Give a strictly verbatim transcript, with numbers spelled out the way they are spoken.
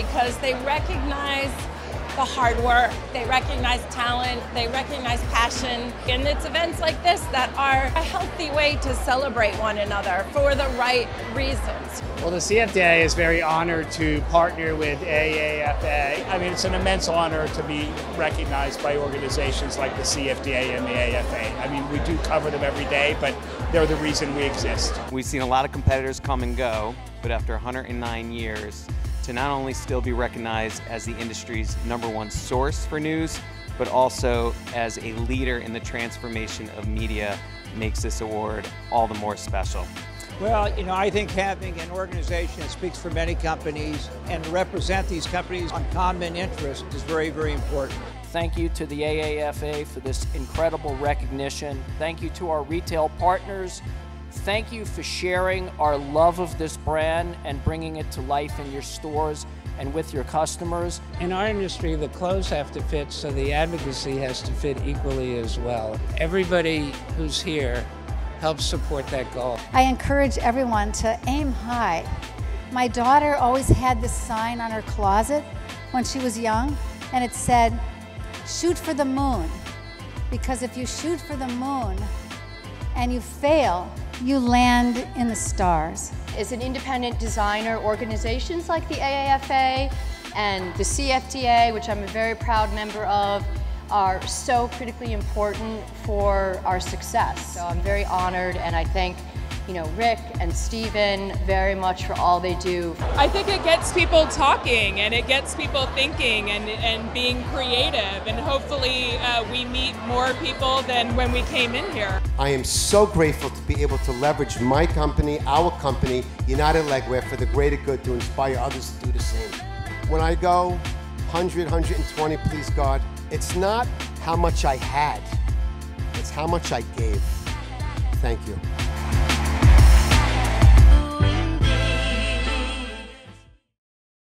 because they recognize the hard work, they recognize talent, they recognize passion. And it's events like this that are a healthy way to celebrate one another for the right reasons. Well, the C F D A is very honored to partner with A A F A. I mean, it's an immense honor to be recognized by organizations like the C F D A and the A A F A. I mean, we do cover them every day, but they're the reason we exist. We've seen a lot of competitors come and go, but after one hundred nine years, to not only still be recognized as the industry's number one source for news, but also as a leader in the transformation of media makes this award all the more special. Well, you know, I think having an organization that speaks for many companies and represent these companies on common interest is very, very important. Thank you to the A A F A for this incredible recognition. Thank you to our retail partners. Thank you for sharing our love of this brand and bringing it to life in your stores and with your customers. In our industry, the clothes have to fit, so the advocacy has to fit equally as well. Everybody who's here helps support that goal. I encourage everyone to aim high. My daughter always had this sign on her closet when she was young, and it said, "Shoot for the moon," because if you shoot for the moon and you fail, you land in the stars. As an independent designer, organizations like the A A F A and the C F D A, which I'm a very proud member of, are so critically important for our success. So I'm very honored, and I thank you know, Rick and Steven very much for all they do. I think it gets people talking, and it gets people thinking and, and being creative, and hopefully uh, we meet more people than when we came in here. I am so grateful to be able to leverage my company, our company, United Legwear, for the greater good, to inspire others to do the same. When I go one hundred, one hundred twenty, please God, it's not how much I had, it's how much I gave. Thank you.